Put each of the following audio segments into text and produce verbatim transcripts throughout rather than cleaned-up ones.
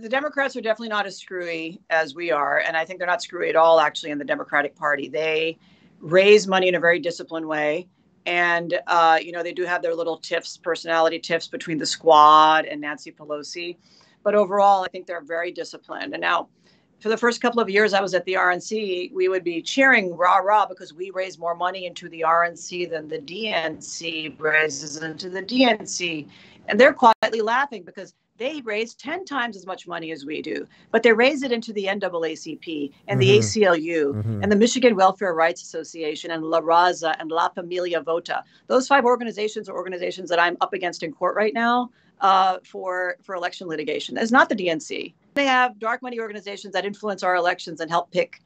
the Democrats are definitely not as screwy as we are. And I think they're not screwy at all, actually, in the Democratic Party. They raise money in a very disciplined way. And, uh, you know, they do have their little tiffs, personality tiffs between the squad and Nancy Pelosi. But overall, I think they're very disciplined. And now, for the first couple of years I was at the R N C, we would be cheering rah, rah, because we raise more money into the R N C than the D N C raises into the D N C. And they're quietly laughing because they raise ten times as much money as we do, but they raise it into the N double A C P and mm-hmm. the A C L U mm-hmm. and the Michigan Welfare Rights Association and La Raza and La Familia Vota. Those five organizations are organizations that I'm up against in court right now uh, for, for election litigation. It's not the D N C. They have dark money organizations that influence our elections and help pick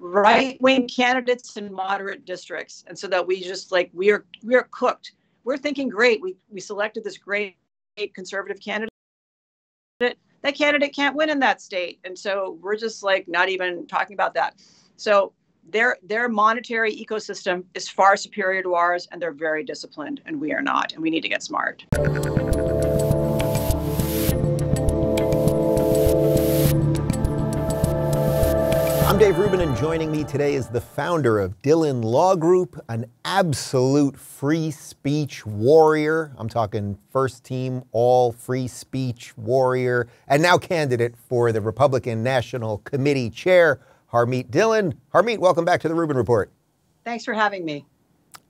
right-wing candidates in moderate districts. And so that we just like, we are, we are cooked. We're thinking, great, we, we selected this great conservative candidate. That candidate can't win in that state. And so we're just like not even talking about that. So their their monetary ecosystem is far superior to ours, and they're very disciplined, and we are not. And we need to get smart. I'm Dave Rubin, and joining me today is the founder of Dhillon Law Group, an absolute free speech warrior. I'm talking first team, all free speech warrior, and now candidate for the Republican National Committee chair, Harmeet Dhillon. Harmeet, welcome back to the Rubin Report. Thanks for having me.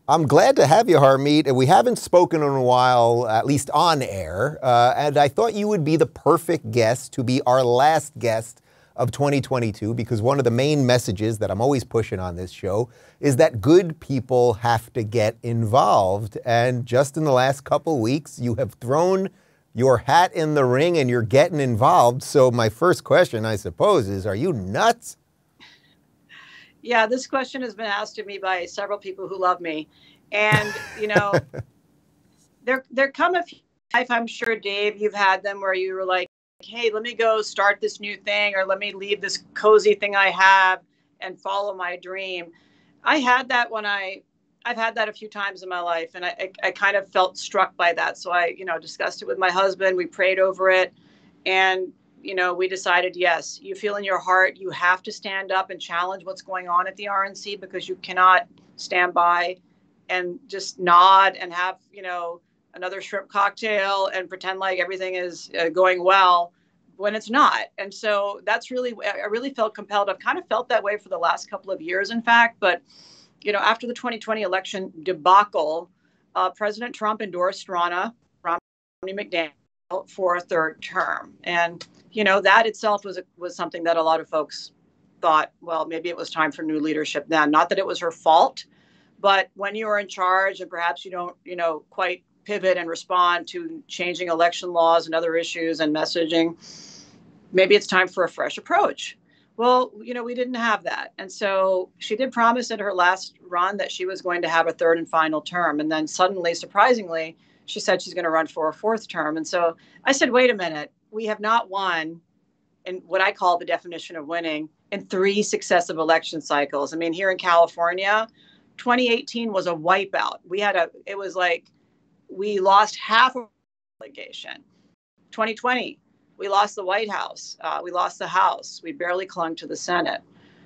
I'm glad to have you, Harmeet. We haven't spoken in a while, at least on air, uh, and I thought you would be the perfect guest to be our last guest of twenty twenty-two, because one of the main messages that I'm always pushing on this show is that good people have to get involved. And just in the last couple weeks, you have thrown your hat in the ring and you're getting involved. So my first question, I suppose, is, are you nuts? Yeah, this question has been asked to me by several people who love me. And, you know, there, there come a few, I'm sure, Dave, you've had them where you were like, hey, let me go start this new thing, or let me leave this cozy thing I have and follow my dream. I had that when I, I've had that a few times in my life, and I, I, I kind of felt struck by that. So I, you know, discussed it with my husband, we prayed over it, and, you know, we decided, yes, you feel in your heart, you have to stand up and challenge what's going on at the R N C, because you cannot stand by and just nod and have, you know, another shrimp cocktail and pretend like everything is uh, going well when it's not. And so that's really, I really felt compelled. I've kind of felt that way for the last couple of years, in fact. But, you know, after the twenty twenty election debacle, uh, President Trump endorsed Ronna Romney-McDaniel for a third term. And, you know, that itself was, was something that a lot of folks thought, well, maybe it was time for new leadership then. Not that it was her fault, but when you are in charge and perhaps you don't, you know, quite pivot and respond to changing election laws and other issues and messaging, maybe it's time for a fresh approach. Well, you know, we didn't have that. And so she did promise in her last run that she was going to have a third and final term. And then suddenly, surprisingly, she said she's going to run for a fourth term. And so I said, wait a minute, we have not won, in what I call the definition of winning, in three successive election cycles. I mean, here in California, twenty eighteen was a wipeout. We had a, it was like, we lost half of the delegation. twenty twenty, we lost the White House. Uh, we lost the House. We barely clung to the Senate.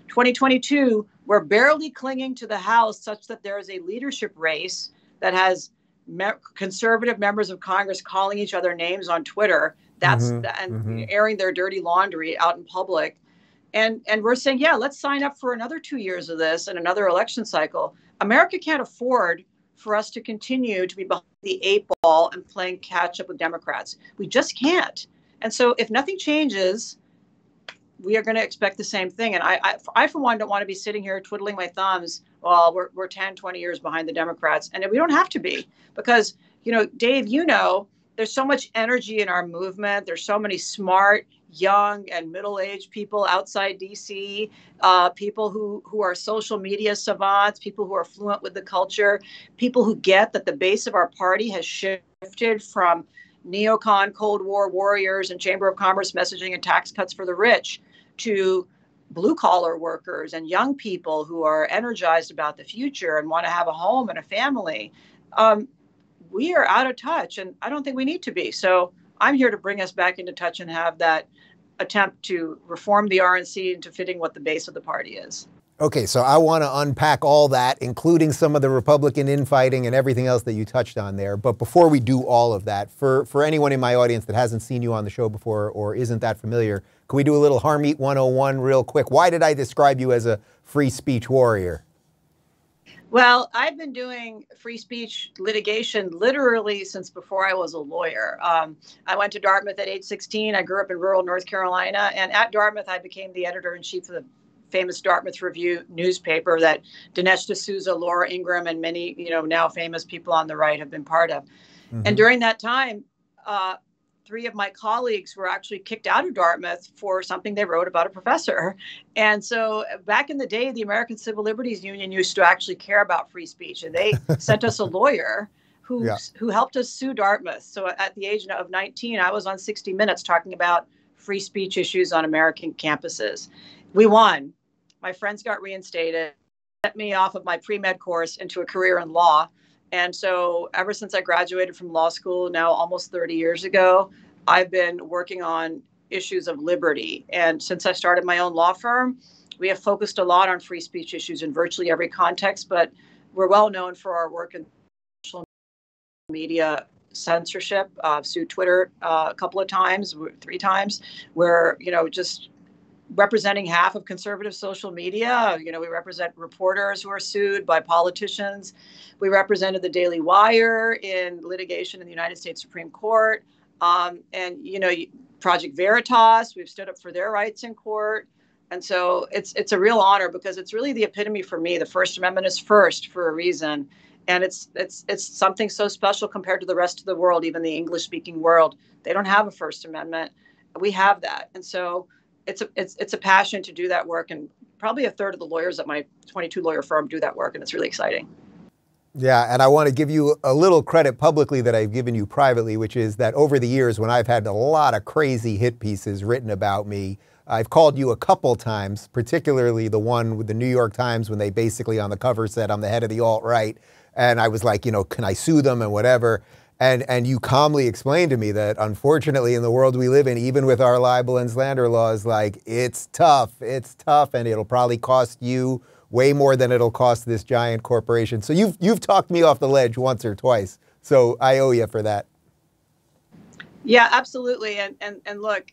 twenty twenty-two, we're barely clinging to the House such that there is a leadership race that has me conservative members of Congress calling each other names on Twitter. That's mm-hmm, the, and mm-hmm. airing their dirty laundry out in public. And, and we're saying, yeah, let's sign up for another two years of this and another election cycle. America can't afford for us to continue to be behind the eight ball and playing catch up with Democrats. We just can't. And so if nothing changes, we are going to expect the same thing. And I, I, I for one, don't want to be sitting here twiddling my thumbs, well, we're, we're ten, twenty years behind the Democrats. And we don't have to be, because, you know, Dave, you know, there's so much energy in our movement. There's so many smart, young and middle-aged people outside D C, uh, people who, who are social media savants, people who are fluent with the culture, people who get that the base of our party has shifted from neocon Cold War warriors and Chamber of Commerce messaging and tax cuts for the rich to blue-collar workers and young people who are energized about the future and want to have a home and a family. Um, we are out of touch, and I don't think we need to be. So I'm here to bring us back into touch and have that attempt to reform the R N C into fitting what the base of the party is. Okay, so I want to unpack all that, including some of the Republican infighting and everything else that you touched on there. But before we do all of that, for, for anyone in my audience that hasn't seen you on the show before or isn't that familiar, can we do a little Harmeet one oh one real quick? Why did I describe you as a free speech warrior? Well, I've been doing free speech litigation literally since before I was a lawyer. Um, I went to Dartmouth at age sixteen. I grew up in rural North Carolina. And at Dartmouth, I became the editor-in-chief of the famous Dartmouth Review newspaper that Dinesh D'Souza, Laura Ingraham, and many, you know, now famous people on the right have been part of. Mm-hmm. And during that time, uh, three of my colleagues were actually kicked out of Dartmouth for something they wrote about a professor. And so back in the day, the American Civil Liberties Union used to actually care about free speech. And they sent us a lawyer who, yeah. who helped us sue Dartmouth. So at the age of nineteen, I was on sixty minutes talking about free speech issues on American campuses. We won. My friends got reinstated, sent me off of my pre-med course into a career in law. And so ever since I graduated from law school, now almost thirty years ago, I've been working on issues of liberty. And since I started my own law firm, we have focused a lot on free speech issues in virtually every context, but we're well known for our work in social media censorship, uh, sued Twitter uh, a couple of times, three times, where, you know, just representing half of conservative social media. You know, we represent reporters who are sued by politicians. We represented the Daily Wire in litigation in the United States Supreme Court. Um, and, you know, Project Veritas, we've stood up for their rights in court. And so it's it's a real honor because it's really the epitome for me. The First Amendment is first for a reason. And it's it's it's something so special compared to the rest of the world, even the English-speaking world. They don't have a First Amendment. We have that. And so It's a, it's, it's a passion to do that work, and probably a third of the lawyers at my twenty-two lawyer firm do that work, and it's really exciting. Yeah, and I want to give you a little credit publicly that I've given you privately, which is that over the years when I've had a lot of crazy hit pieces written about me, I've called you a couple times, particularly the one with the New York Times when they basically on the cover said I'm the head of the alt-right, and I was like, you know, can I sue them and whatever. And, and you calmly explained to me that, unfortunately, in the world we live in, even with our libel and slander laws, like, it's tough, it's tough, and it'll probably cost you way more than it'll cost this giant corporation. So you've, you've talked me off the ledge once or twice, so I owe you for that. Yeah, absolutely, and, and, and look,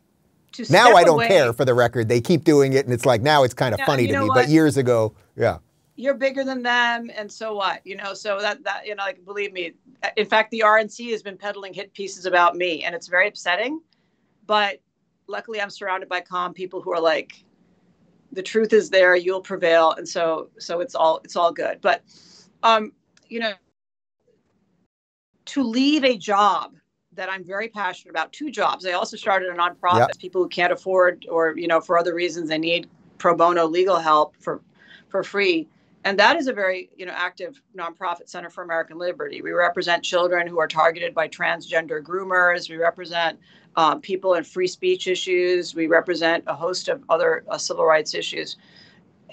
to now I don't away, care, for the record. They keep doing it, and it's like, now it's kind of yeah, funny to me, what? But years ago, yeah. You're bigger than them, and so what? You know, so that, that you know, like, believe me. In fact, the R N C has been peddling hit pieces about me, and it's very upsetting. But luckily, I'm surrounded by calm people who are like, the truth is there, you'll prevail, and so so it's all it's all good. But, um, you know, to leave a job that I'm very passionate about, two jobs. I also started a nonprofit. Yep. People who can't afford, or you know, for other reasons, they need pro bono legal help for for free. And that is a very, you know, active nonprofit, Center for American Liberty. We represent children who are targeted by transgender groomers. We represent uh, people in free speech issues. We represent a host of other uh, civil rights issues.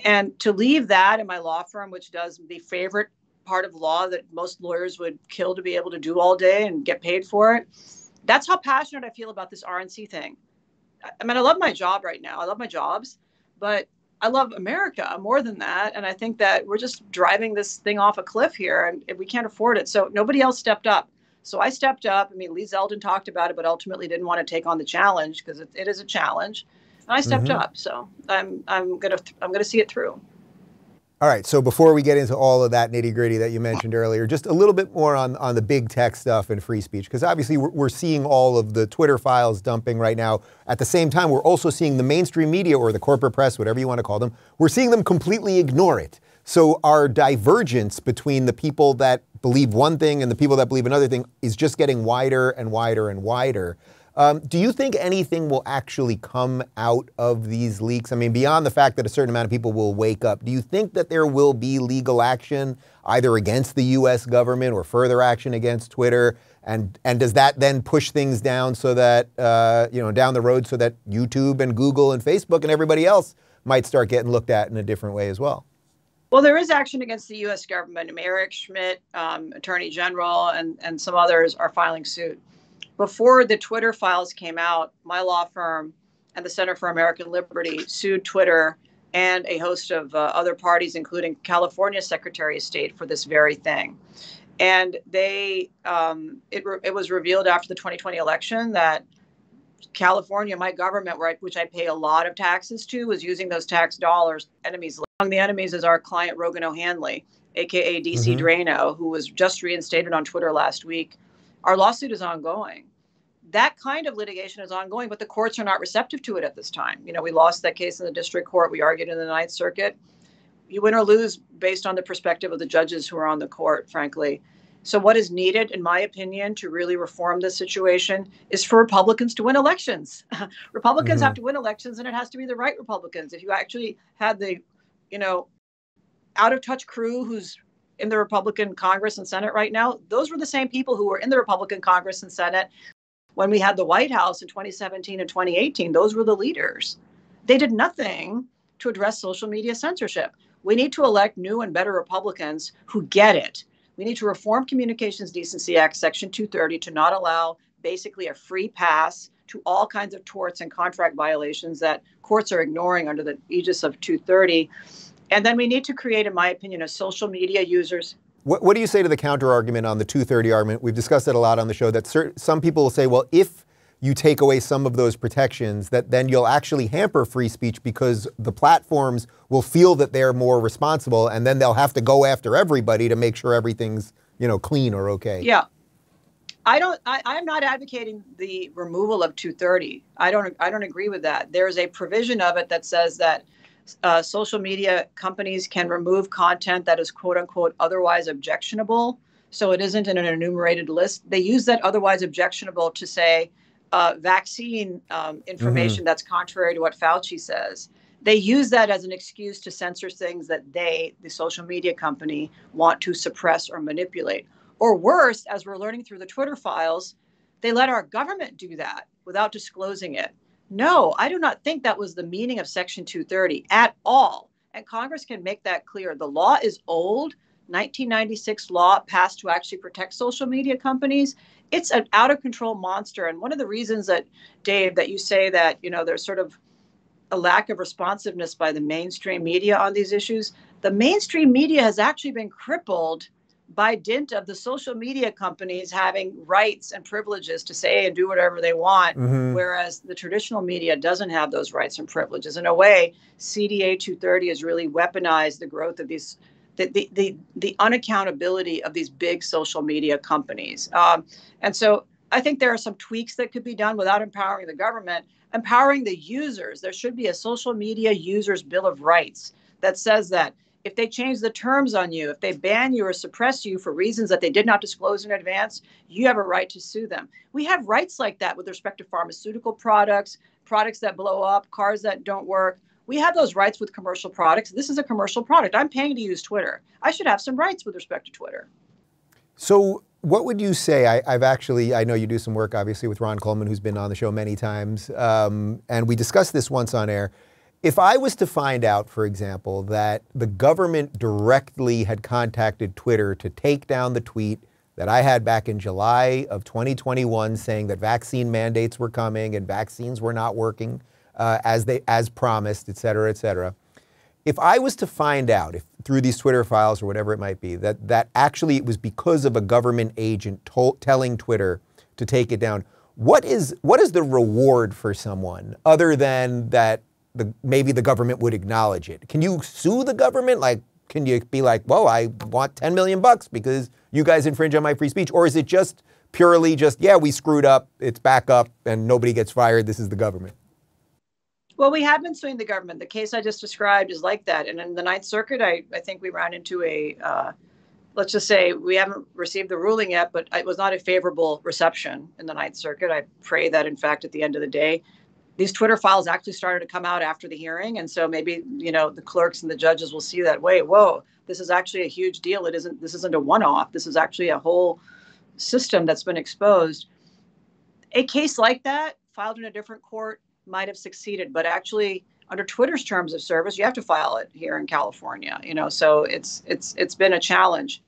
And to leave that in my law firm, which does the favorite part of law that most lawyers would kill to be able to do all day and get paid for it, that's how passionate I feel about this R N C thing. I mean, I love my job right now. I love my jobs, but I love America more than that. And I think that we're just driving this thing off a cliff here, and we can't afford it. So nobody else stepped up. So I stepped up. I mean, Lee Zeldin talked about it, but ultimately didn't want to take on the challenge because it, it is a challenge. And I stepped mm-hmm. up. So I'm, I'm going to, I'm going to see it through. All right. So before we get into all of that nitty gritty that you mentioned earlier, just a little bit more on, on the big tech stuff and free speech, because obviously we're, we're seeing all of the Twitter files dumping right now. At the same time, we're also seeing the mainstream media or the corporate press, whatever you want to call them, we're seeing them completely ignore it. So our divergence between the people that believe one thing and the people that believe another thing is just getting wider and wider and wider. Um, do you think anything will actually come out of these leaks? I mean, beyond the fact that a certain amount of people will wake up, do you think that there will be legal action either against the U S government or further action against Twitter? And, and does that then push things down so that, uh, you know, down the road so that YouTube and Google and Facebook and everybody else might start getting looked at in a different way as well? Well, there is action against the U S government. Eric Schmidt, um, Attorney General, and, and some others are filing suit. Before the Twitter files came out, my law firm and the Center for American Liberty sued Twitter and a host of uh, other parties, including California's Secretary of State, for this very thing. And they, um, it, re it was revealed after the twenty twenty election that California, my government, where I, which I pay a lot of taxes to, was using those tax dollars. Enemies, among the enemies is our client, Rogan O'Handley, A K A D C mm-hmm. Drano, who was just reinstated on Twitter last week. Our lawsuit is ongoing. That kind of litigation is ongoing, but the courts are not receptive to it at this time. You know, we lost that case in the district court. We argued in the Ninth Circuit. You win or lose based on the perspective of the judges who are on the court, frankly. So what is needed, in my opinion, to really reform this situation is for Republicans to win elections. Republicans mm-hmm. have to win elections, and it has to be the right Republicans. If you actually had the, you know, out-of-touch crew who's in the Republican Congress and Senate right now, those were the same people who were in the Republican Congress and Senate when we had the White House in twenty seventeen and twenty eighteen. Those were the leaders. They did nothing to address social media censorship. We need to elect new and better Republicans who get it. We need to reform Communications Decency Act, Section two thirty, to not allow basically a free pass to all kinds of torts and contract violations that courts are ignoring under the aegis of two thirty. And then we need to create, in my opinion, a social media users. What, what do you say to the counter-argument on the two thirty argument? We've discussed it a lot on the show, that cer some people will say, well, if you take away some of those protections, that then you'll actually hamper free speech because the platforms will feel that they're more responsible, and then they'll have to go after everybody to make sure everything's, you know, clean or okay. Yeah. I don't, I, I'm not advocating the removal of two thirty. I don't, I don't agree with that. There is a provision of it that says that Uh, social media companies can remove content that is, quote unquote, otherwise objectionable. So it isn't in an enumerated list. They use that otherwise objectionable to say uh, vaccine um, information mm-hmm. that's contrary to what Fauci says. They use that as an excuse to censor things that they, the social media company, want to suppress or manipulate. Or worse, as we're learning through the Twitter files, they let our government do that without disclosing it. No, I do not think that was the meaning of Section two thirty at all. And Congress can make that clear. The law is old, nineteen ninety-six law passed to actually protect social media companies. It's an out of control monster. And one of the reasons that, Dave, that you say that, you know, there's sort of a lack of responsiveness by the mainstream media on these issues, the mainstream media has actually been crippled by dint of the social media companies having rights and privileges to say and do whatever they want, mm-hmm. whereas the traditional media doesn't have those rights and privileges. In a way, C D A two thirty has really weaponized the growth of these, the, the, the, the unaccountability of these big social media companies. Um, and so I think there are some tweaks that could be done without empowering the government, empowering the users. There should be a social media users bill of rights that says that if they change the terms on you, if they ban you or suppress you for reasons that they did not disclose in advance, you have a right to sue them. We have rights like that with respect to pharmaceutical products, products that blow up, cars that don't work. We have those rights with commercial products. This is a commercial product. I'm paying to use Twitter. I should have some rights with respect to Twitter. So what would you say? I, I've actually, I know you do some work, obviously, with Ron Coleman, who's been on the show many times, um, and we discussed this once on air. If I was to find out, for example, that the government directly had contacted Twitter to take down the tweet that I had back in July of twenty twenty-one saying that vaccine mandates were coming and vaccines were not working uh, as they as promised, et cetera, et cetera. If I was to find out if through these Twitter files or whatever it might be, that, that actually it was because of a government agent told, telling Twitter to take it down, what is, what is the reward for someone other than that The, maybe the government would acknowledge it? Can you sue the government? Like, can you be like, whoa, I want ten million bucks because you guys infringe on my free speech? Or is it just purely just, yeah, we screwed up, it's back up, and nobody gets fired, this is the government? Well, we have been suing the government. The case I just described is like that. And in the Ninth Circuit, I, I think we ran into a, uh, let's just say we haven't received the ruling yet, but it was not a favorable reception in the Ninth Circuit. I pray that, in fact, at the end of the day, these Twitter files actually started to come out after the hearing. And so maybe, you know, the clerks and the judges will see that, wait, whoa, this is actually a huge deal. It isn't, this isn't a one-off. This is actually a whole system that's been exposed. A case like that filed in a different court might have succeeded, but actually under Twitter's terms of service, you have to file it here in California, you know, so it's, it's, it's been a challenge.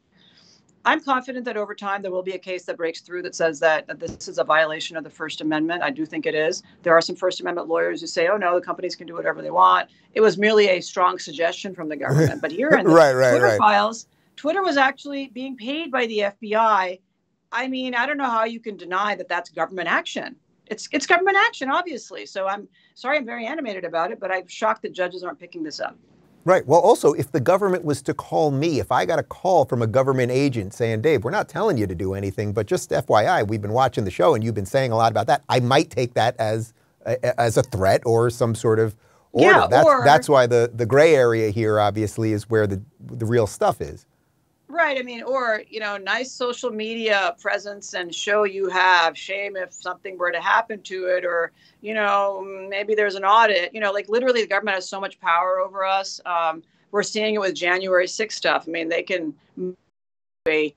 I'm confident that over time there will be a case that breaks through that says that, that this is a violation of the First Amendment. I do think it is. There are some First Amendment lawyers who say, oh, no, the companies can do whatever they want. It was merely a strong suggestion from the government. But here in the right, right, Twitter right. files, Twitter was actually being paid by the F B I. I mean, I don't know how you can deny that that's government action. It's it's government action, obviously. So I'm sorry I'm very animated about it, but I'm shocked that judges aren't picking this up. Right. Well, also, if the government was to call me, if I got a call from a government agent saying, Dave, we're not telling you to do anything, but just F Y I, we've been watching the show and you've been saying a lot about that, I might take that as a, as a threat or some sort of order. Yeah, that's, or, that's why the, the gray area here, obviously, is where the, the real stuff is. Right. I mean, or, you know, nice social media presence and show you have. Shame if something were to happen to it, or, you know, maybe there's an audit. You know, like literally the government has so much power over us. Um, we're seeing it with January sixth stuff. I mean, they can do a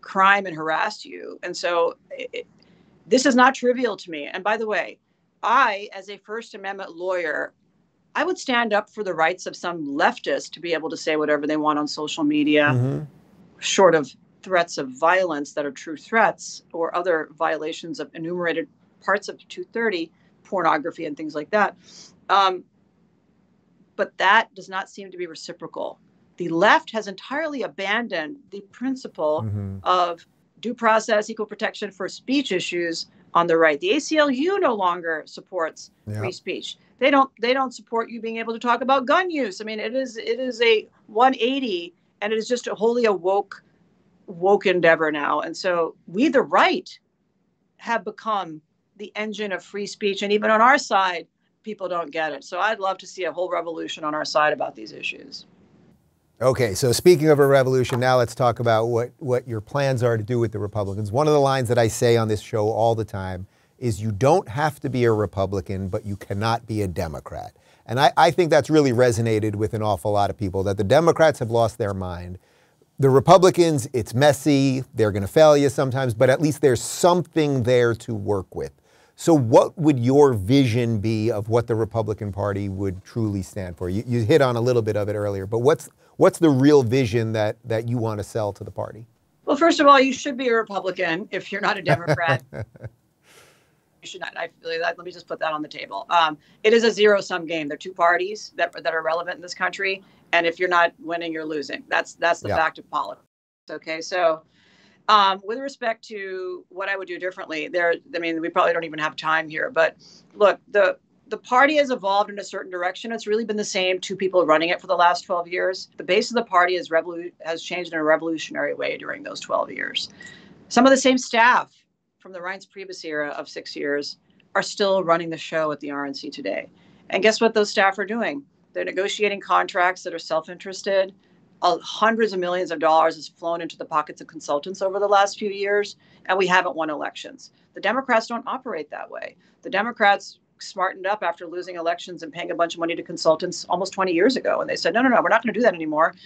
crime and harass you. And so it, this is not trivial to me. And by the way, I, as a First Amendment lawyer, I would stand up for the rights of some leftists to be able to say whatever they want on social media. Mm-hmm. Short of threats of violence that are true threats or other violations of enumerated parts of two thirty, pornography and things like that. Um, but that does not seem to be reciprocal. The left has entirely abandoned the principle mm-hmm. of due process, equal protection for speech issues on the right. The A C L U no longer supports yeah. free speech. They don't, they don't support you being able to talk about gun use. I mean, it is, it is a one eighty. And it is just a wholly a woke, woke endeavor now. And so we, the right, have become the engine of free speech. And even on our side, people don't get it. So I'd love to see a whole revolution on our side about these issues. Okay, so speaking of a revolution, now let's talk about what, what your plans are to do with the Republicans. One of the lines that I say on this show all the time is you don't have to be a Republican, but you cannot be a Democrat. And I, I think that's really resonated with an awful lot of people, that the Democrats have lost their mind. The Republicans, it's messy, they're gonna fail you sometimes, but at least there's something there to work with. So what would your vision be of what the Republican Party would truly stand for? You, you hit on a little bit of it earlier, but what's, what's the real vision that, that you wanna sell to the party? Well, first of all, you should be a Republican if you're not a Democrat. Should not. I feel that. Let me just put that on the table. Um, it is a zero-sum game. There are two parties that that are relevant in this country, and if you're not winning, you're losing. That's that's the yeah. fact of politics. Okay, so um, with respect to what I would do differently, there. I mean, we probably don't even have time here. But look, the the party has evolved in a certain direction. It's really been the same two people running it for the last twelve years. The base of the party has revolu- has changed in a revolutionary way during those twelve years. Some of the same staff from the Reince Priebus era of six years are still running the show at the R N C today. And guess what those staff are doing? They're negotiating contracts that are self-interested. Uh, hundreds of millions of dollars has flown into the pockets of consultants over the last few years, and we haven't won elections. The Democrats don't operate that way. The Democrats smartened up after losing elections and paying a bunch of money to consultants almost twenty years ago. And they said, no, no, no, we're not going to do that anymore.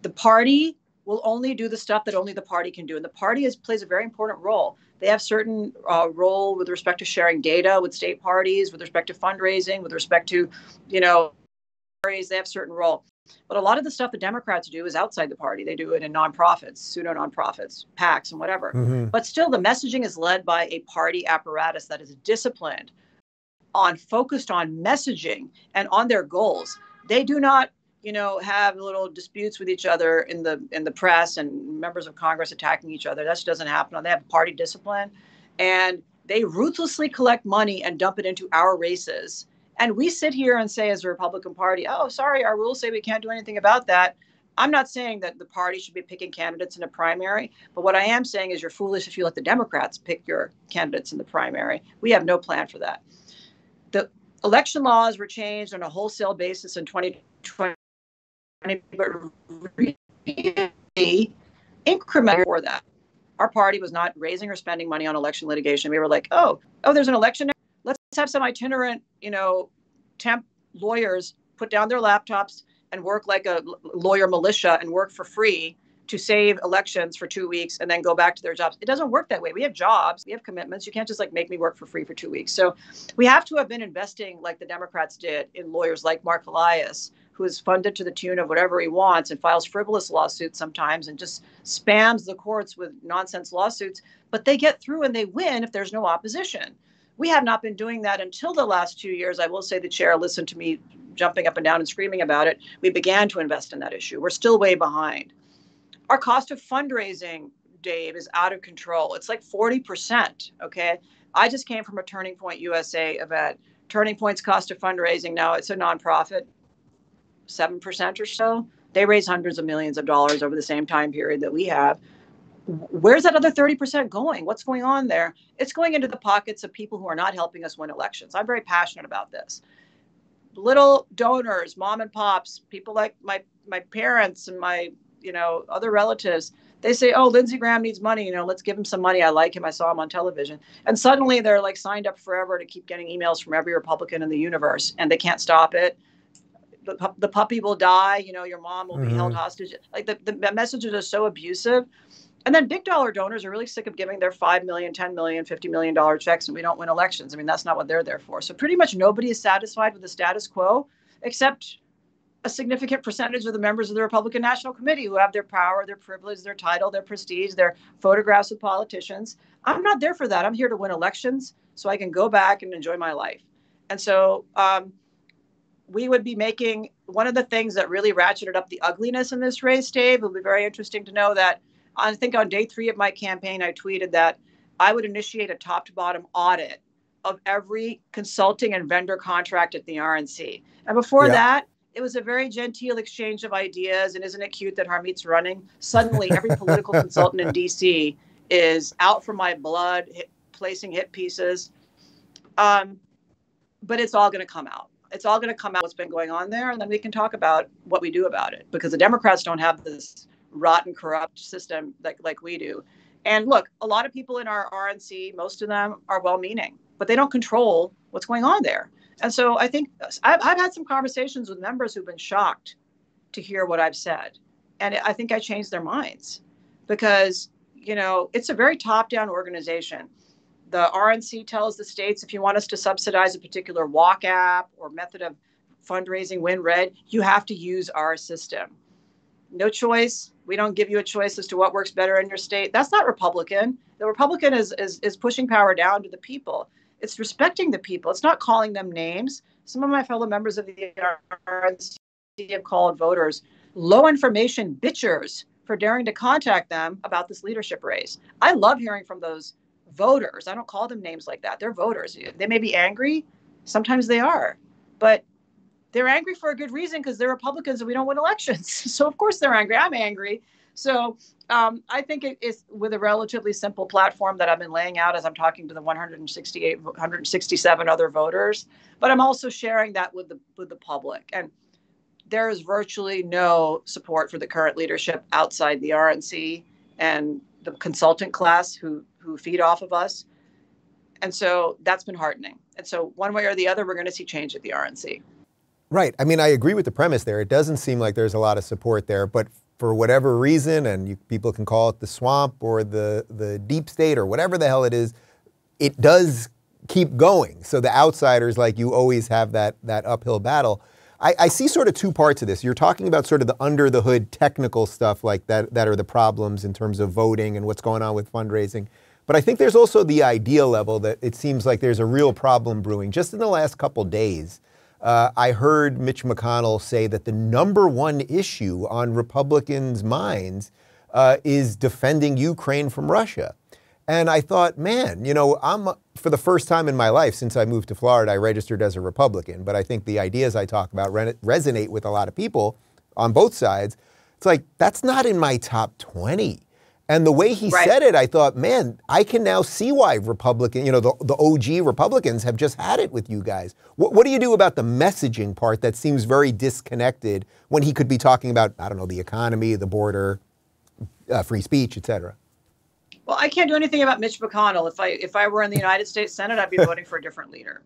The party will only do the stuff that only the party can do. And the party is, plays a very important role. They have certain uh, role with respect to sharing data with state parties, with respect to fundraising, with respect to, you know, they have certain role. But a lot of the stuff the Democrats do is outside the party. They do it in nonprofits, pseudo nonprofits, PACs, and whatever. Mm-hmm. But still, the messaging is led by a party apparatus that is disciplined on, focused on messaging and on their goals. They do not, you know, have little disputes with each other in the in the press and members of Congress attacking each other. That just doesn't happen. They have party discipline, and they ruthlessly collect money and dump it into our races. And we sit here and say as the Republican Party, oh, sorry, our rules say we can't do anything about that. I'm not saying that the party should be picking candidates in a primary, but what I am saying is you're foolish if you let the Democrats pick your candidates in the primary. We have no plan for that. The election laws were changed on a wholesale basis in twenty twenty. But really incremental for that. Our party was not raising or spending money on election litigation. We were like, oh, oh, there's an election. Let's have some itinerant, you know, temp lawyers put down their laptops and work like a lawyer militia and work for free to save elections for two weeks and then go back to their jobs. It doesn't work that way. We have jobs, we have commitments. You can't just like make me work for free for two weeks. So we have to have been investing like the Democrats did in lawyers like Mark Elias, who is funded to the tune of whatever he wants and files frivolous lawsuits sometimes and just spams the courts with nonsense lawsuits, but they get through and they win if there's no opposition. We have not been doing that until the last two years. I will say the chair listened to me jumping up and down and screaming about it. We began to invest in that issue. We're still way behind. Our cost of fundraising, Dave, is out of control. It's like forty percent, okay? I just came from a Turning Point U S A event. Turning Point's cost of fundraising now, it's a nonprofit, seven percent or so. They raise hundreds of millions of dollars over the same time period that we have. Where's that other thirty percent going? What's going on there? It's going into the pockets of people who are not helping us win elections. I'm very passionate about this. Little donors, mom and pops, people like my my parents and my, you know, other relatives, they say, oh, Lindsey Graham needs money. You know, let's give him some money. I like him. I saw him on television. And suddenly they're like signed up forever to keep getting emails from every Republican in the universe, and they can't stop it. The, pu- the puppy will die. You know, your mom will mm-hmm. be held hostage. Like the, the messages are so abusive. And then big dollar donors are really sick of giving their five million dollars, ten million dollars, fifty million dollars checks, and we don't win elections. I mean, that's not what they're there for. So pretty much nobody is satisfied with the status quo, except a significant percentage of the members of the Republican National Committee who have their power, their privilege, their title, their prestige, their photographs with politicians. I'm not there for that. I'm here to win elections so I can go back and enjoy my life. And so um, we would be making one of the things that really ratcheted up the ugliness in this race, Dave. It'll be very interesting to know that I think on day three of my campaign, I tweeted that I would initiate a top to bottom audit of every consulting and vendor contract at the R N C. And before yeah. that, it was a very genteel exchange of ideas. And isn't it cute that Harmeet's running? Suddenly, every political consultant in D C is out for my blood, hit, placing hit pieces. Um, but it's all going to come out. It's all going to come out what's been going on there. And then we can talk about what we do about it, because the Democrats don't have this rotten, corrupt system like, like we do. And look, a lot of people in our R N C, most of them are well-meaning, but they don't control what's going on there. And so I think I've, I've had some conversations with members who've been shocked to hear what I've said. And I think I changed their minds because, you know, it's a very top-down organization. The R N C tells the states, if you want us to subsidize a particular walk app or method of fundraising, WinRed, you have to use our system. No choice. We don't give you a choice as to what works better in your state. That's not Republican. The Republican is, is is pushing power down to the people. It's respecting the people. It's not calling them names. Some of my fellow members of the R N C have called voters low information bitchers for daring to contact them about this leadership race. I love hearing from those voters. I don't call them names like that. They're voters. They may be angry. Sometimes they are. But they're angry for a good reason, because they're Republicans and we don't win elections. So, of course, they're angry. I'm angry. So um, I think it is with a relatively simple platform that I've been laying out as I'm talking to the one hundred sixty-eight, one hundred sixty-seven other voters. But I'm also sharing that with the with the public. And there is virtually no support for the current leadership outside the R N C and the consultant class who who feed off of us. And so that's been heartening. And so one way or the other, we're going to see change at the R N C. Right. I mean, I agree with the premise there. It doesn't seem like there's a lot of support there, but for whatever reason, and you, people can call it the swamp or the, the deep state or whatever the hell it is, it does keep going. So the outsiders, like you, always have that, that uphill battle. I, I see sort of two parts of this. You're talking about sort of the under the hood technical stuff like that, that are the problems in terms of voting and what's going on with fundraising. But I think there's also the idea level that it seems like there's a real problem brewing. Just in the last couple days, Uh, I heard Mitch McConnell say that the number one issue on Republicans' minds uh, is defending Ukraine from Russia. And I thought, man, you know, I'm for the first time in my life since I moved to Florida, I registered as a Republican. But I think the ideas I talk about re- resonate with a lot of people on both sides. It's like, that's not in my top twenty. And the way he right. said it, I thought, man, I can now see why Republican, you know, the, the O G Republicans have just had it with you guys. What, what do you do about the messaging part that seems very disconnected when he could be talking about, I don't know, the economy, the border, uh, free speech, et cetera? Well, I can't do anything about Mitch McConnell. If I, if I were in the United States Senate, I'd be voting for a different leader.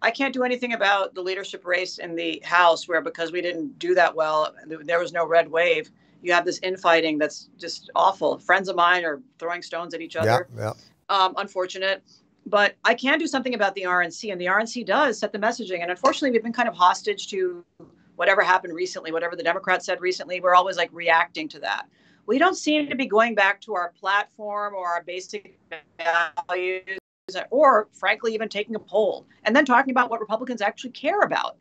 I can't do anything about the leadership race in the House where, because we didn't do that well, there was no red wave. You have this infighting that's just awful. Friends of mine are throwing stones at each other. Yeah, yeah. Um, unfortunate. But I can do something about the R N C, and the R N C does set the messaging. And unfortunately, we've been kind of hostage to whatever happened recently, whatever the Democrats said recently, we're always like reacting to that. We don't seem to be going back to our platform or our basic values, or frankly, even taking a poll and then talking about what Republicans actually care about.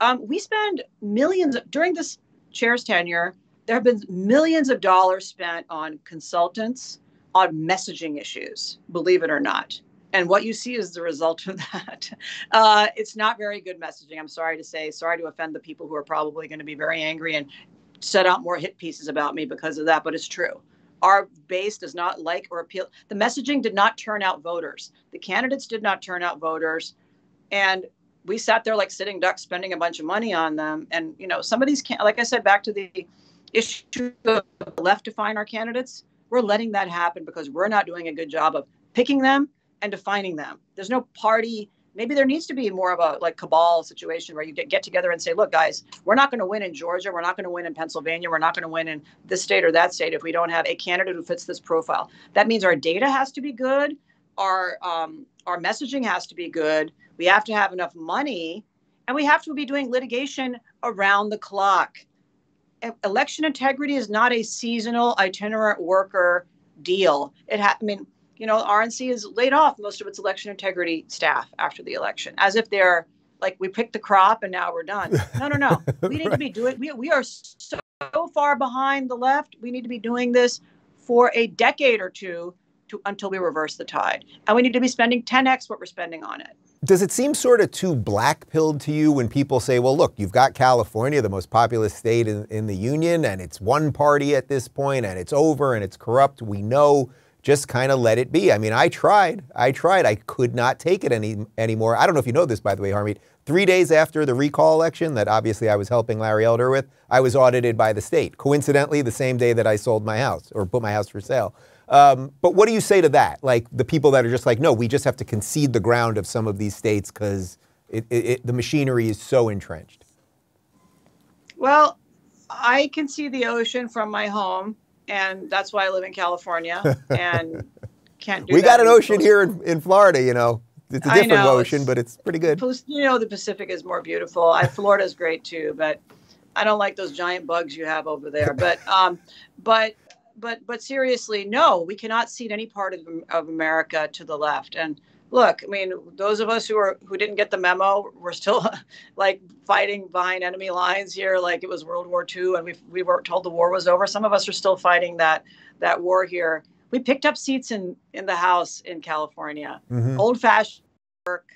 Um, we spend millions during this chair's tenure. There have been millions of dollars spent on consultants, on messaging issues, believe it or not. And what you see is the result of that. Uh, it's not very good messaging, I'm sorry to say. Sorry to offend the people who are probably going to be very angry and set out more hit pieces about me because of that, but it's true. Our base does not like or appeal. The messaging did not turn out voters. The candidates did not turn out voters. And we sat there like sitting ducks, spending a bunch of money on them. And, you know, some of these, can- like I said, back to the issue of the left define our candidates, we're letting that happen because we're not doing a good job of picking them and defining them. There's no party. Maybe there needs to be more of a like cabal situation where you get, get together and say, look, guys, we're not going to win in Georgia. We're not going to win in Pennsylvania. We're not going to win in this state or that state if we don't have a candidate who fits this profile. That means our data has to be good. Our um, our messaging has to be good. We have to have enough money, and we have to be doing litigation around the clock. Election integrity is not a seasonal itinerant worker deal. It ha- I mean, you know, R N C has laid off most of its election integrity staff after the election, as if they're like, we picked the crop and now we're done. No, no, no. We need right. to be doing, we, we are so far behind the left. We need to be doing this for a decade or two to, until we reverse the tide. And we need to be spending ten X what we're spending on it. Does it seem sort of too black-pilled to you when people say, well, look, you've got California, the most populous state in, in the union, and it's one party at this point, and it's over, and it's corrupt. We know. Just kind of let it be. I mean, I tried. I tried. I could not take it any anymore. I don't know if you know this, by the way, Harmeet. Three days after the recall election that obviously I was helping Larry Elder with, I was audited by the state. Coincidentally, the same day that I sold my house or put my house for sale. Um, but what do you say to that? Like the people that are just like, no, we just have to concede the ground of some of these states because it, it, it, the machinery is so entrenched. Well, I can see the ocean from my home, and that's why I live in California and can't do we that. We got an ocean here in, in Florida, you know. It's a different know, ocean, it's, but it's pretty good. You know, the Pacific is more beautiful. I, Florida's great too, but I don't like those giant bugs you have over there. But, um, but. But but seriously, no, we cannot cede any part of, of America to the left. And look, I mean, those of us who are who didn't get the memo, we're still like fighting behind enemy lines here, like it was World War Two, and we we were told the war was over. Some of us are still fighting that that war here. We picked up seats in in the House in California, mm-hmm. old-fashioned work.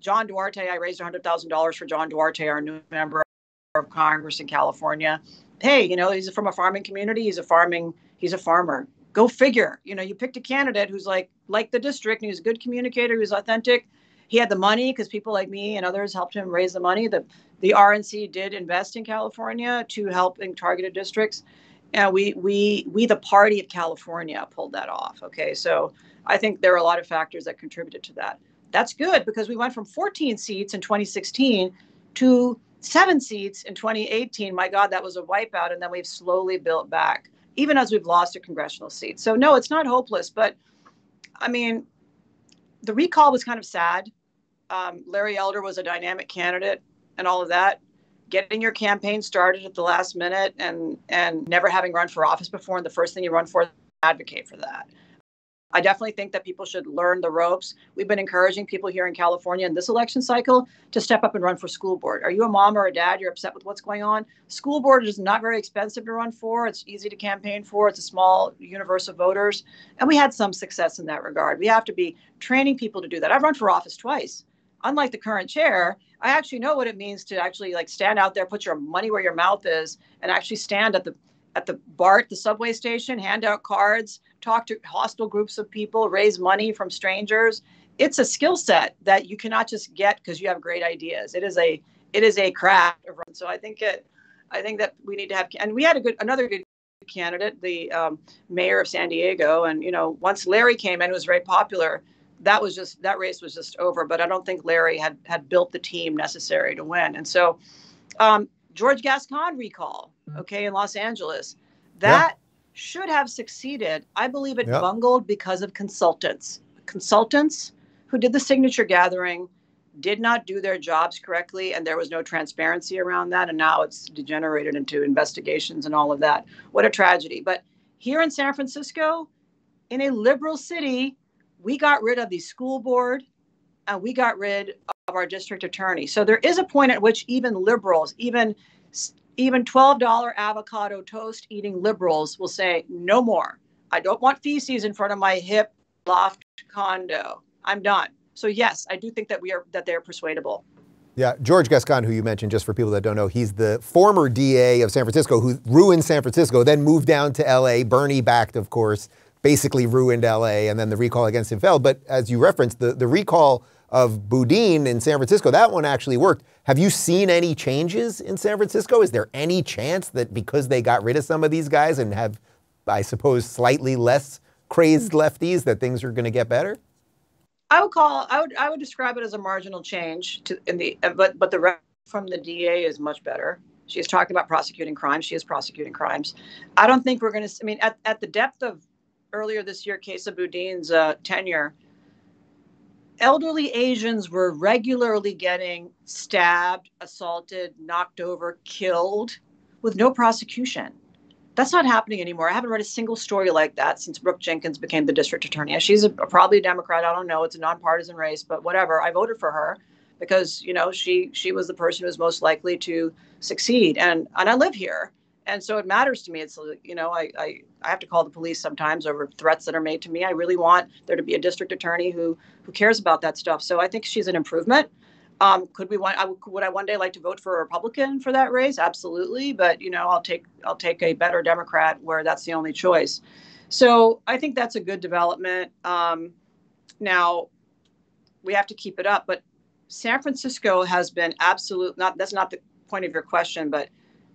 John Duarte, I raised one hundred thousand dollars for John Duarte, our new member of Congress in California. Hey, you know, he's from a farming community. He's a farming, he's a farmer. Go figure. You know, you picked a candidate who's like, like the district, and he's a good communicator, who's authentic. He had the money because people like me and others helped him raise the money. The, the R N C did invest in California to help in targeted districts. And we, we, we, the party of California, pulled that off. Okay, so I think there are a lot of factors that contributed to that. That's good because we went from fourteen seats in twenty sixteen to seven seats in twenty eighteen. My God, that was a wipeout. And then we've slowly built back, even as we've lost a congressional seat. So no, it's not hopeless. But I mean, the recall was kind of sad. Um, Larry Elder was a dynamic candidate and all of that. Getting your campaign started at the last minute and, and never having run for office before, and the first thing you run for, advocate for that. I definitely think that people should learn the ropes. We've been encouraging people here in California in this election cycle to step up and run for school board. Are you a mom or a dad? You're upset with what's going on? School board is not very expensive to run for. It's easy to campaign for. It's a small universe of voters. And we had some success in that regard. We have to be training people to do that. I've run for office twice. Unlike the current chair, I actually know what it means to actually like stand out there, put your money where your mouth is, and actually stand at the at the BART, the subway station, hand out cards, talk to hostile groups of people, raise money from strangers. It's a skill set that you cannot just get because you have great ideas. It is a it is a craft. So I think it, I think that we need to have, and we had a good another good candidate, the um, mayor of San Diego. And you know, once Larry came in, it was very popular. That was just that race was just over. But I don't think Larry had had built the team necessary to win. And so um, George Gascon recall, okay, in Los Angeles, that. Yeah. Should have succeeded. I believe it yep. bungled because of consultants. Consultants who did the signature gathering did not do their jobs correctly, and there was no transparency around that, and now it's degenerated into investigations and all of that. What a tragedy. But here in San Francisco, in a liberal city, we got rid of the school board, and we got rid of our district attorney. So there is a point at which even liberals, even even twelve dollar avocado toast eating liberals will say, no more. I don't want feces in front of my hip loft condo. I'm done. So yes, I do think that we are, that they're persuadable. Yeah, George Gascon, who you mentioned, just for people that don't know, he's the former D A of San Francisco who ruined San Francisco, then moved down to L A, Bernie backed, of course, basically ruined L A, and then the recall against him failed. But as you referenced, the, the recall of Boudin in San Francisco, that one actually worked. Have you seen any changes in San Francisco? Is there any chance that because they got rid of some of these guys and have, I suppose, slightly less crazed lefties, that things are going to get better? I would call, I would, I would describe it as a marginal change to, in the, but, but the rep from the D A is much better. She is talking about prosecuting crimes. She is prosecuting crimes. I don't think we're going to, I mean, at, at the depth of earlier this year, case of Boudin's uh, tenure, elderly Asians were regularly getting stabbed, assaulted, knocked over, killed with no prosecution. That's not happening anymore. I haven't read a single story like that since Brooke Jenkins became the district attorney. She's a, probably a Democrat. I don't know. It's a nonpartisan race, but whatever. I voted for her because, you know, she she was the person who was most likely to succeed. And and I live here. And so it matters to me. It's, you know, I, I, I have to call the police sometimes over threats that are made to me. I really want there to be a district attorney who who cares about that stuff. So I think she's an improvement. Um, could we want? I, would I one day like to vote for a Republican for that race? Absolutely, but you know, I'll take I'll take a better Democrat where that's the only choice. So I think that's a good development. Um, now we have to keep it up. But San Francisco has been absolute. Not that's not the point of your question, but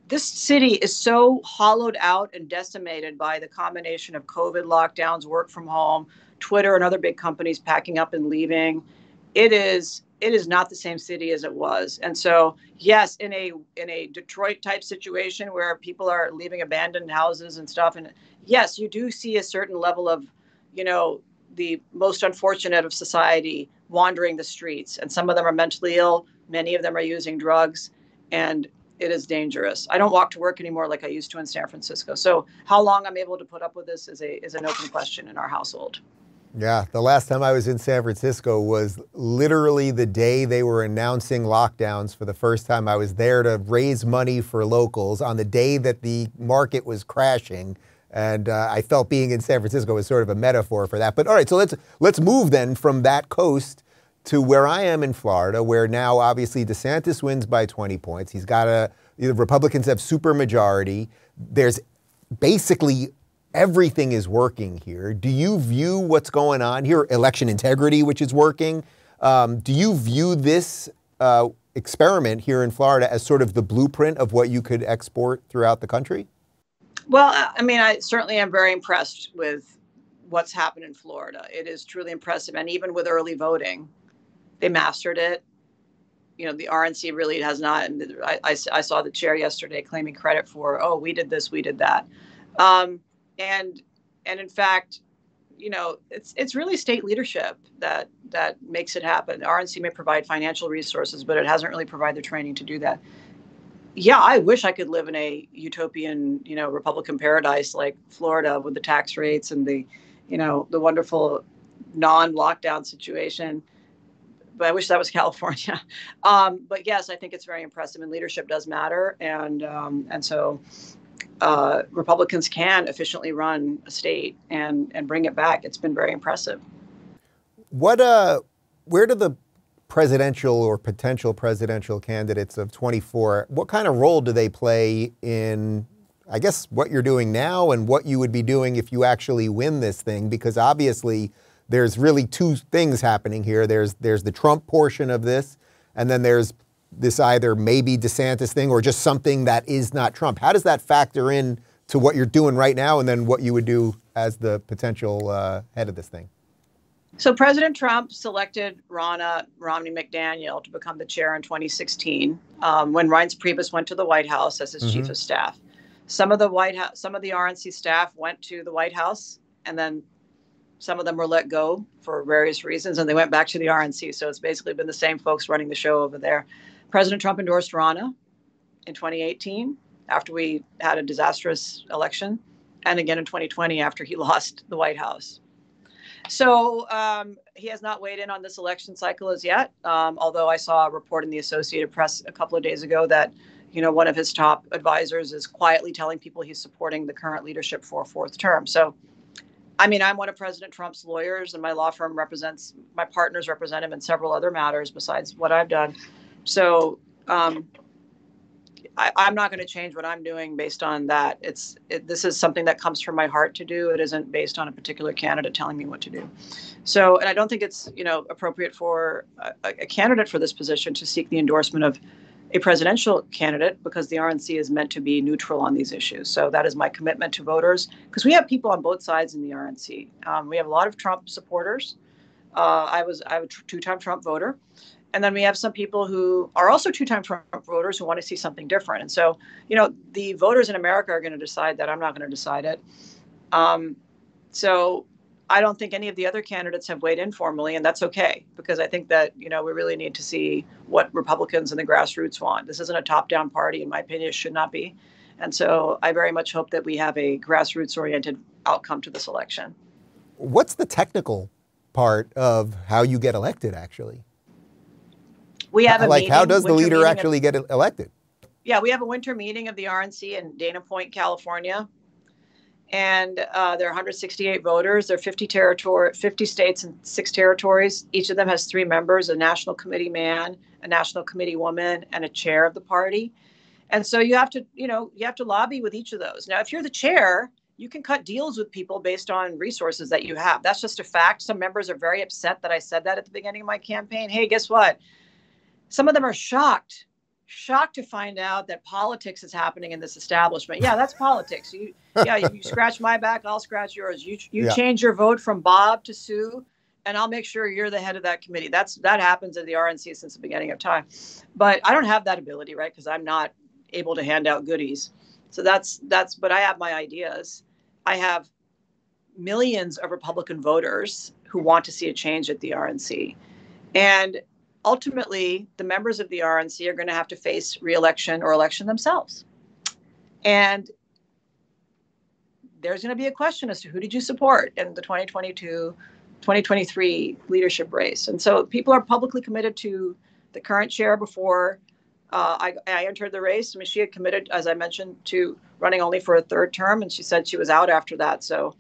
this city is so hollowed out and decimated by the combination of COVID lockdowns, work from home, Twitter, and other big companies packing up and leaving. It is. It is not the same city as it was. And so, yes, in a in a Detroit type situation where people are leaving abandoned houses and stuff, and yes, you do see a certain level of, you know, the most unfortunate of society wandering the streets. And some of them are mentally ill. Many of them are using drugs. And it is dangerous. I don't walk to work anymore like I used to in San Francisco. So how long I'm able to put up with this is a is an open question in our household. Yeah, the last time I was in San Francisco was literally the day they were announcing lockdowns for the first time. I was there to raise money for locals on the day that the market was crashing, and uh, I felt being in San Francisco was sort of a metaphor for that. But all right, so let's let's move then from that coast to where I am in Florida, where now obviously DeSantis wins by twenty points. He's got a the Republicans have supermajority. There's basically everything is working here. Do you view what's going on here, election integrity, which is working? Um, do you view this uh, experiment here in Florida as sort of the blueprint of what you could export throughout the country? Well, I mean, I certainly am very impressed with what's happened in Florida. It is truly impressive. And even with early voting, they mastered it. You know, the R N C really has not. I, I, I saw the chair yesterday claiming credit for, oh, we did this, we did that. Um, And and in fact, you know, it's it's really state leadership that that makes it happen. The R N C may provide financial resources, but it hasn't really provided the training to do that. Yeah, I wish I could live in a utopian, you know, Republican paradise like Florida with the tax rates and the, you know, the wonderful non-lockdown situation. But I wish that was California. Um, but yes, I think it's very impressive, and leadership does matter. And um, and so. Uh, Republicans can efficiently run a state and and bring it back. It's been very impressive. What uh, where do the presidential or potential presidential candidates of twenty-four? What kind of role do they play in, I guess, what you're doing now and what you would be doing if you actually win this thing? Because obviously, there's really two things happening here. There's there's the Trump portion of this, and then there's this either maybe DeSantis thing or just something that is not Trump. How does that factor in to what you're doing right now and then what you would do as the potential uh, head of this thing? So President Trump selected Ronna Romney-McDaniel to become the chair in twenty sixteen um, when Reince Priebus went to the White House as his mm-hmm. chief of staff. Some of the White House, some of the R N C staff went to the White House, and then Some of them were let go for various reasons, and they went back to the R N C. So it's basically been the same folks running the show over there. President Trump endorsed Ronna in twenty eighteen after we had a disastrous election, and again in twenty twenty after he lost the White House. So um, he has not weighed in on this election cycle as yet, um, although I saw a report in the Associated Press a couple of days ago that, you know, one of his top advisors is quietly telling people he's supporting the current leadership for a fourth term. So, I mean, I'm one of President Trump's lawyers, and my law firm represents, my partners represent him in several other matters besides what I've done. So um, I, I'm not going to change what I'm doing based on that. It's it, this is something that comes from my heart to do. It isn't based on a particular candidate telling me what to do. So, and I don't think it's, you know, appropriate for a, a candidate for this position to seek the endorsement of a presidential candidate, because the R N C is meant to be neutral on these issues. So that is my commitment to voters, because we have people on both sides in the R N C. Um, we have a lot of Trump supporters. Uh, I was I was a two-time Trump voter. And then we have some people who are also two-time Trump voters who want to see something different. And so, you know, the voters in America are going to decide that. I'm not going to decide it. Um, so I don't think any of the other candidates have weighed in formally, and that's okay, because I think that, you know, we really need to see what Republicans and the grassroots want. This isn't a top-down party, in my opinion. It should not be. And so I very much hope that we have a grassroots-oriented outcome to this election. What's the technical part of how you get elected, actually? We have a like, meeting, how does the leader actually of, get elected? Yeah, we have a winter meeting of the R N C in Dana Point, California. And uh, there are one hundred sixty-eight voters. There are fifty, territory, fifty states and six territories. Each of them has three members, a national committee man, a national committee woman, and a chair of the party. And so you have to, you know, you have to lobby with each of those. Now, if you're the chair, you can cut deals with people based on resources that you have. That's just a fact. Some members are very upset that I said that at the beginning of my campaign. Hey, guess what? Some of them are shocked, shocked to find out that politics is happening in this establishment. Yeah, that's politics. You, yeah, you scratch my back, I'll scratch yours. You you yeah. change your vote from Bob to Sue, and I'll make sure you're the head of that committee. That's that happens at the R N C since the beginning of time. But I don't have that ability, right? Because I'm not able to hand out goodies. So that's that's. But I have my ideas. I have millions of Republican voters who want to see a change at the R N C, and ultimately, the members of the R N C are going to have to face re-election or election themselves. And there's going to be a question as to who did you support in the twenty twenty-two, twenty twenty-three leadership race. And so people are publicly committed to the current chair. Before uh, I, I entered the race, I mean, she had committed, as I mentioned, to running only for a third term, and she said she was out after that. So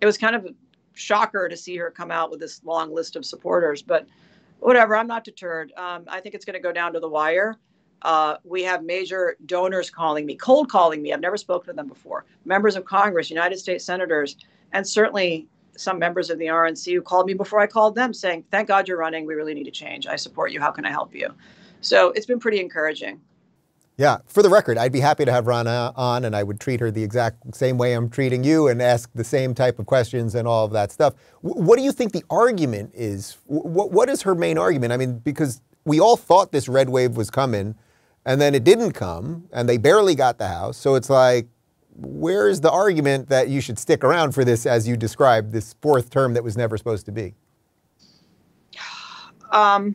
it was kind of a shocker to see her come out with this long list of supporters. But whatever, I'm not deterred. Um, I think it's going to go down to the wire. Uh, we have major donors calling me, cold calling me. I've never spoken to them before. Members of Congress, United States senators, and certainly some members of the R N C who called me before I called them saying, thank God you're running. We really need to change. I support you. How can I help you? So it's been pretty encouraging. Yeah, for the record, I'd be happy to have Ronna on, and I would treat her the exact same way I'm treating you and ask the same type of questions and all of that stuff. W what do you think the argument is? W what is her main argument? I mean, because we all thought this red wave was coming, and then it didn't come, and they barely got the House. So it's like, where's the argument that you should stick around for this, as you described, this fourth term that was never supposed to be? Um,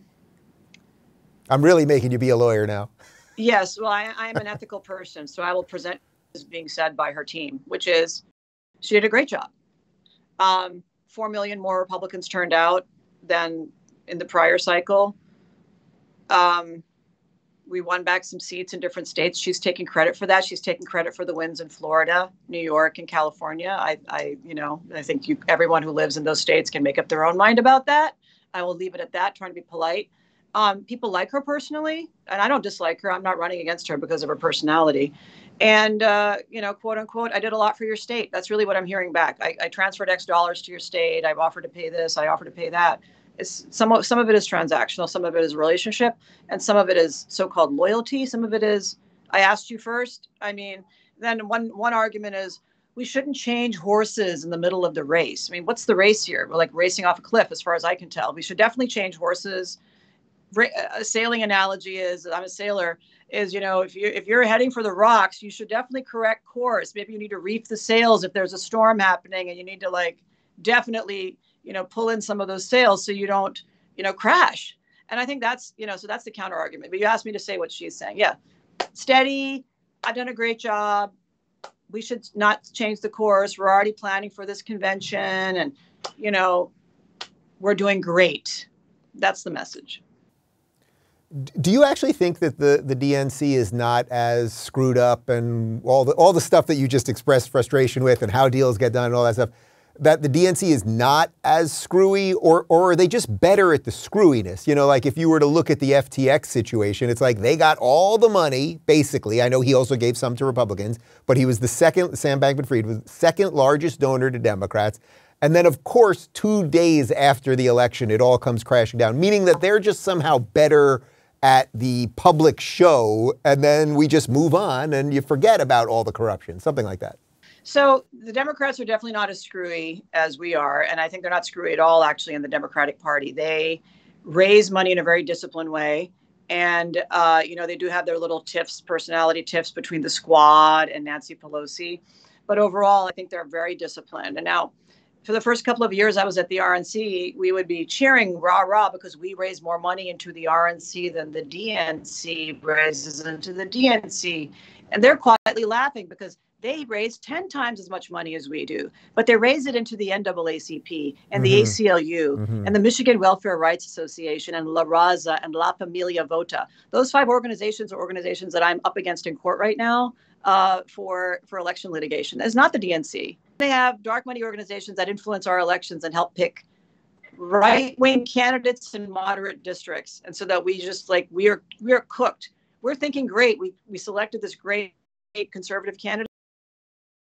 I'm really making you be a lawyer now. Yes, well, I, I am an ethical person, so I will present as being said by her team, which is she did a great job. Um, Four million more Republicans turned out than in the prior cycle. Um, we won back some seats in different states. She's taking credit for that. She's taking credit for the wins in Florida, New York, and California. I, I you know, I think you, everyone who lives in those states can make up their own mind about that. I will leave it at that, trying to be polite. Um, people like her personally, and I don't dislike her. I'm not running against her because of her personality. And, uh, you know, quote unquote, I did a lot for your state. That's really what I'm hearing back. I, I transferred X dollars to your state. I've offered to pay this. I offered to pay that. It's some of, some of it is transactional. Some of it is relationship. And some of it is so-called loyalty. Some of it is, I asked you first. I mean, then one, one argument is, we shouldn't change horses in the middle of the race. I mean, what's the race here? We're like racing off a cliff, as far as I can tell. We should definitely change horses. A sailing analogy is, I'm a sailor, is, you know, if you if you're heading for the rocks, you should definitely correct course. Maybe you need to reef the sails if there's a storm happening, and you need to like definitely you know, pull in some of those sales so you don't, you know, crash. And I think that's, you know, so that's the counter argument. But you asked me to say what she's saying. Yeah. Steady. I've done a great job. We should not change the course. We're already planning for this convention and, you know, we're doing great. That's the message. Do you actually think that the, the D N C is not as screwed up and all the, all the stuff that you just expressed frustration with and how deals get done and all that stuff, that the D N C is not as screwy, or, or are they just better at the screwiness? You know, like if you were to look at the F T X situation, it's like they got all the money, basically. I know he also gave some to Republicans, but he was the second, Sam Bankman-Fried was the second largest donor to Democrats. And then, of course, two days after the election, it all comes crashing down, meaning that they're just somehow better at the public show, and then we just move on and you forget about all the corruption, something like that. So the Democrats are definitely not as screwy as we are. And I think they're not screwy at all, actually, in the Democratic Party. They raise money in a very disciplined way. And, uh, you know, they do have their little tiffs, personality tiffs between the squad and Nancy Pelosi. But overall, I think they're very disciplined. And now, for the first couple of years I was at the R N C, we would be cheering rah, rah, because we raise more money into the R N C than the D N C raises into the D N C. And they're quietly laughing because they raise ten times as much money as we do, but they raise it into the N double A C P and the mm-hmm. A C L U mm-hmm. and the Michigan Welfare Rights Association and La Raza and La Familia Vota. Those five organizations are organizations that I'm up against in court right now uh, for, for election litigation. It's not the D N C. They have dark money organizations that influence our elections and help pick right-wing candidates in moderate districts. And so that we just like, we are, we are cooked. We're thinking, great, we, we selected this great conservative candidate.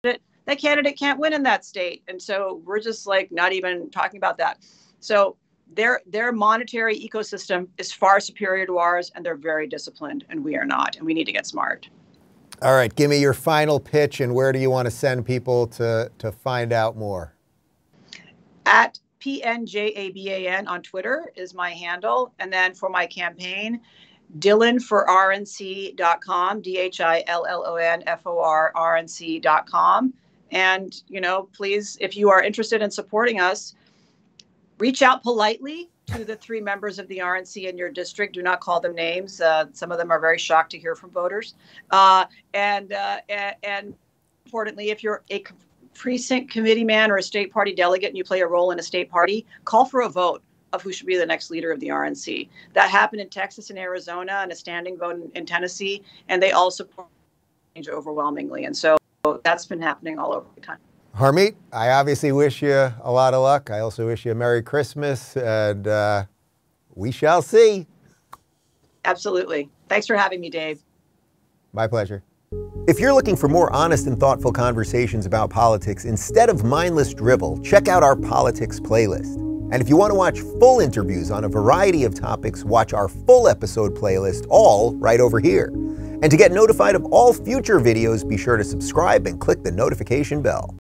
That candidate can't win in that state. And so we're just like not even talking about that. So their their monetary ecosystem is far superior to ours, and they're very disciplined, and we are not, and we need to get smart. All right, give me your final pitch, and where do you want to send people to, to find out more? At P N J A B A N on Twitter is my handle. And then for my campaign, Dhillon for R N C dot com, D H I L L O N F O R R N C dot com. And, you know, please, if you are interested in supporting us, reach out politely to the three members of the R N C in your district. Do not call them names. Uh, some of them are very shocked to hear from voters. Uh, and, uh, and, and importantly, if you're a precinct committee man or a state party delegate and you play a role in a state party, call for a vote of who should be the next leader of the R N C. That happened in Texas and Arizona, and a standing vote in, in Tennessee, and they all support change overwhelmingly. And so that's been happening all over the country. Harmeet, I obviously wish you a lot of luck. I also wish you a Merry Christmas, and uh, we shall see. Absolutely. Thanks for having me, Dave. My pleasure. If you're looking for more honest and thoughtful conversations about politics instead of mindless drivel, check out our politics playlist. And if you want to watch full interviews on a variety of topics, watch our full episode playlist, all right over here. And to get notified of all future videos, be sure to subscribe and click the notification bell.